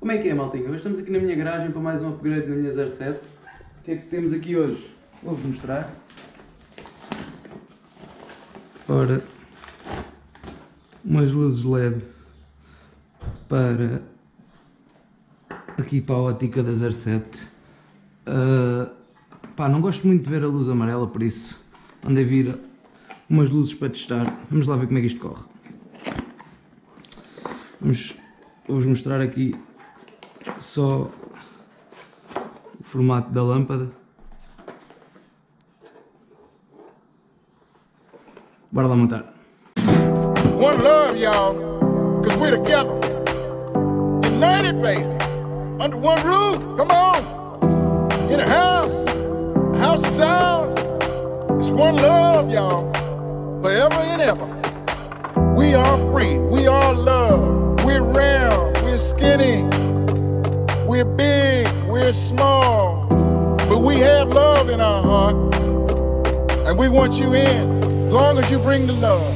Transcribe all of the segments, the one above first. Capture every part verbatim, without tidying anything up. Como é que é, maltinha? Hoje estamos aqui na minha garagem para mais um upgrade na minha zero sete. O que é que temos aqui hoje? Vou-vos mostrar. Ora, umas luzes L E D para aqui para a ótica da zero sete. Uh, pá, não gosto muito de ver a luz amarela, por isso andei a vir umas luzes para testar. Vamos lá ver como é que isto corre. Vamos... Vou-vos mostrar aqui só o formato da lâmpada. Bora lá montar. One love, y'all, cause we're together. United, baby, under one roof, come on. In a house, a house is ours. It's one love, y'all, forever and ever. We are free, we are love. We're round, we're skinny, we're big, we're small, but we have love in our heart, and we want you in, as long as you bring the love.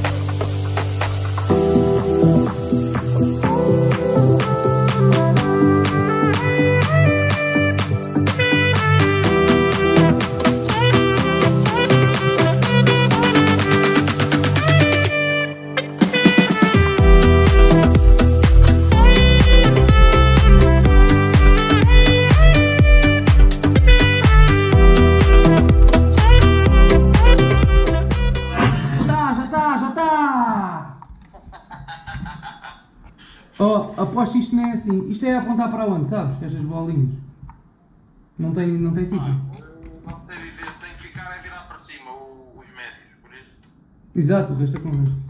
Oh, aposto que isto não é assim. Isto é apontar para onde, sabes? Estas bolinhas. Não tem, não tem sítio. Ah, não sei dizer, tem que ficar a virar para cima os médios, por isso. Exato, o resto é conversa.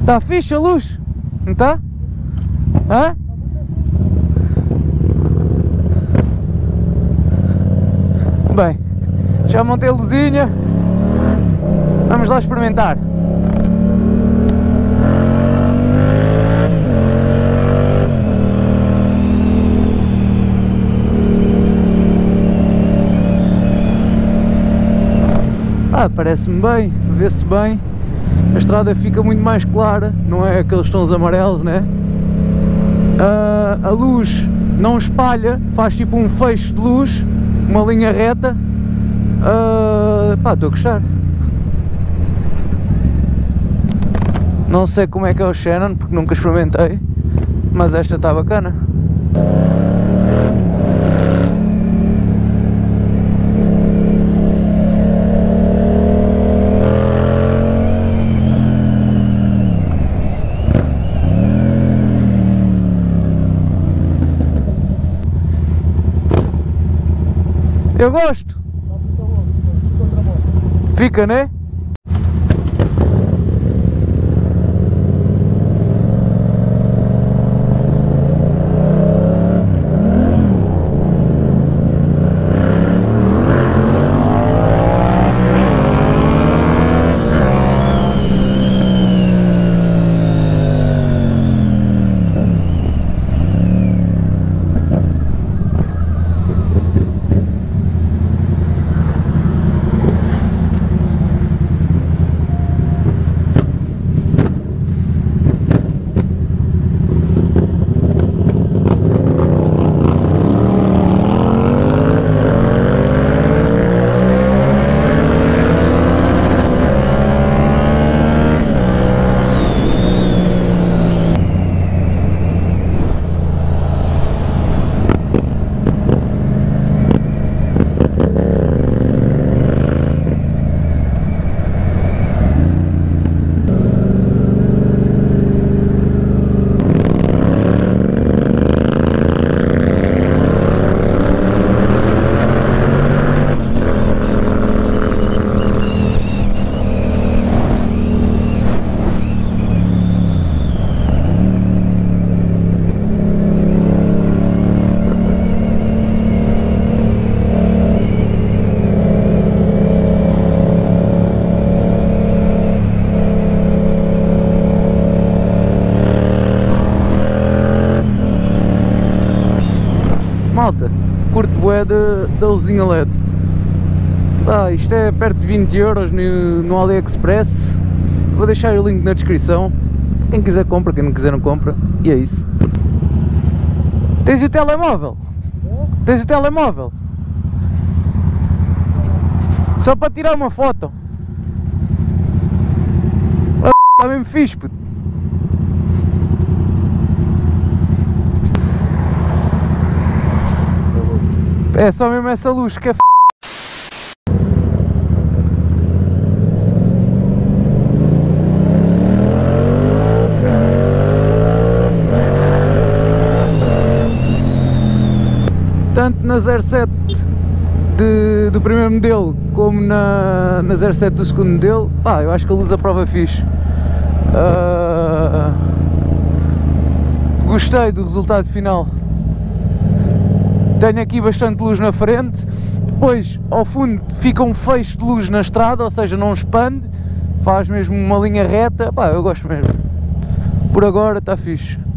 Está fixe a luz, não está? Hã? Bem, já montei a luzinha, vamos lá experimentar. Ah, parece-me bem, vê-se bem. A estrada fica muito mais clara, não é aqueles tons amarelos, né? Uh, a luz não espalha, faz tipo um feixe de luz, uma linha reta. Uh, pá, estou a gostar. Não sei como é que é o Shannon, porque nunca experimentei, mas esta está bacana. Eu gosto! Fica, né? malta, curto bué da luzinha L E D. Ah, isto é perto de vinte euros no, no AliExpress. Vou deixar o link na descrição. Quem quiser compra, quem não quiser não compra. E é isso. Tens o telemóvel? É? Tens o telemóvel? Só para tirar uma foto. Ah, está mesmo fixe, puto. É só mesmo essa luz que é f***. Tanto na zero sete de, do primeiro modelo como na, na zero sete do segundo modelo, pá, eu acho que a luz à prova é fixe. Uh, gostei do resultado final. Tenho aqui bastante luz na frente, depois ao fundo fica um feixe de luz na estrada, ou seja, não expande, faz mesmo uma linha reta, pá, eu gosto mesmo. Por agora está fixe.